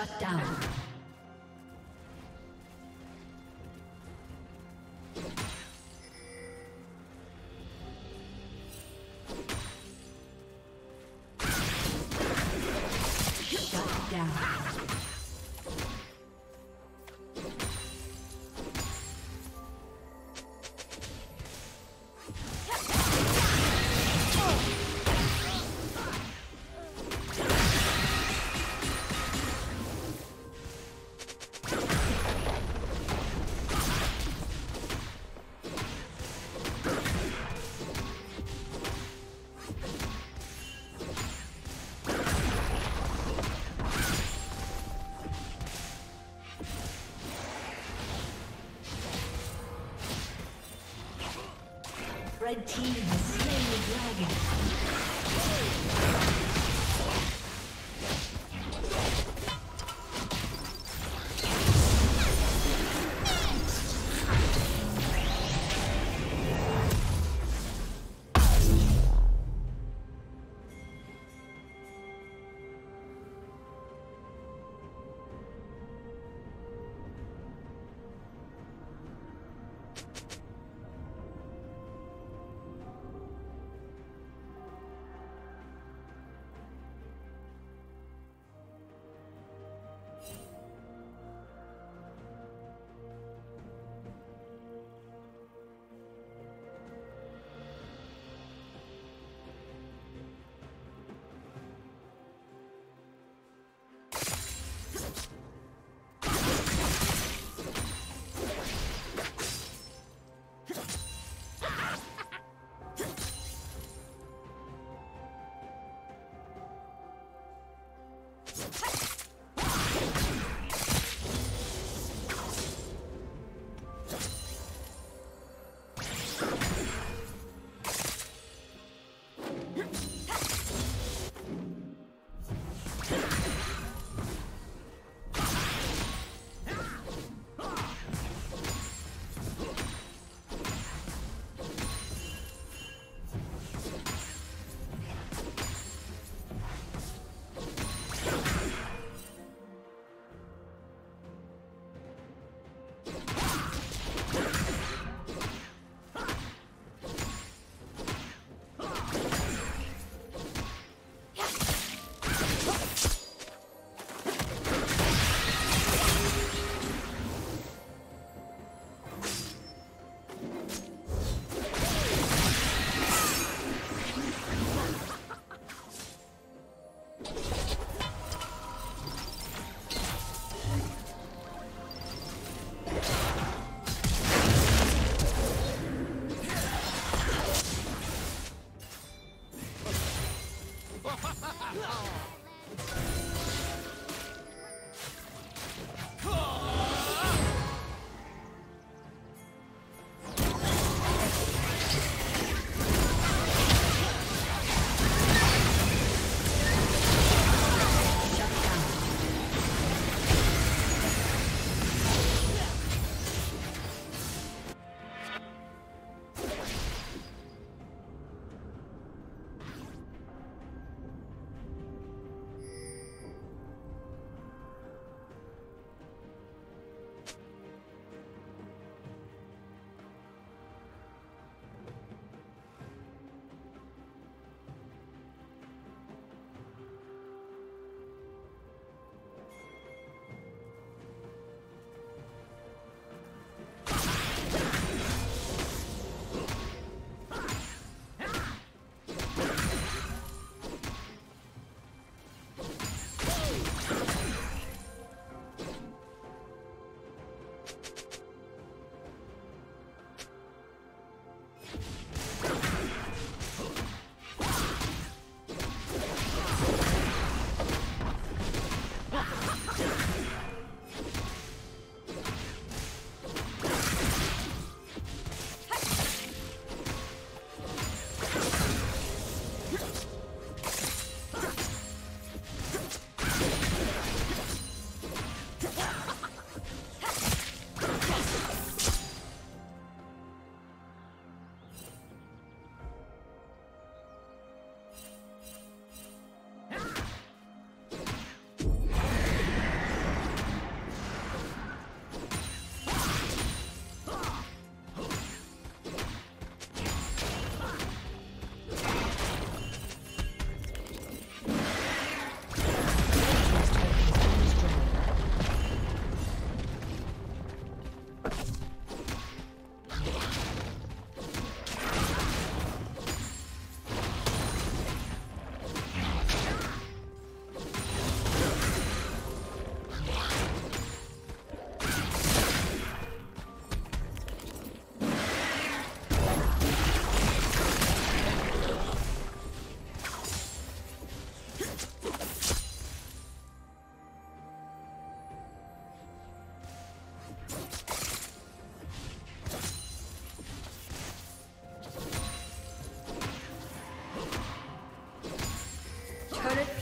Shut down. Red team has slain the dragon.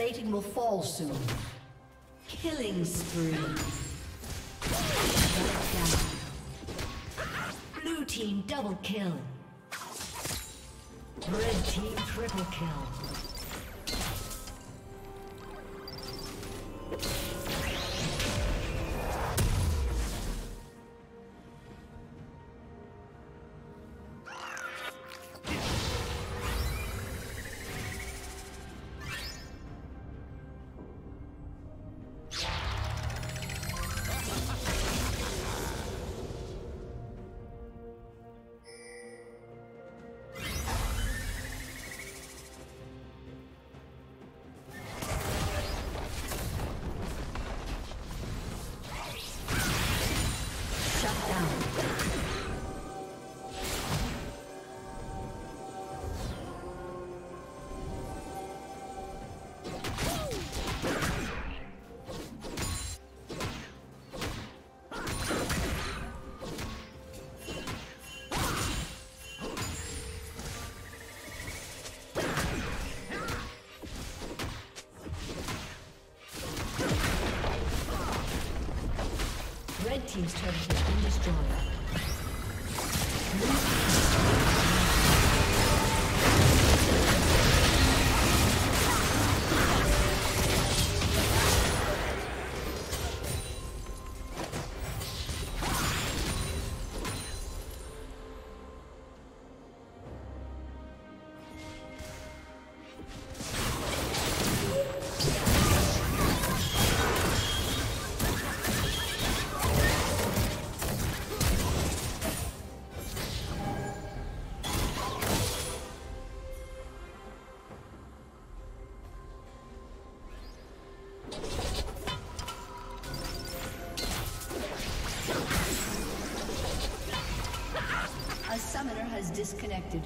slating will fall soon. Killing spree. Blue team double kill. Red team triple kill. Team's turret has been destroyed. A summoner has disconnected.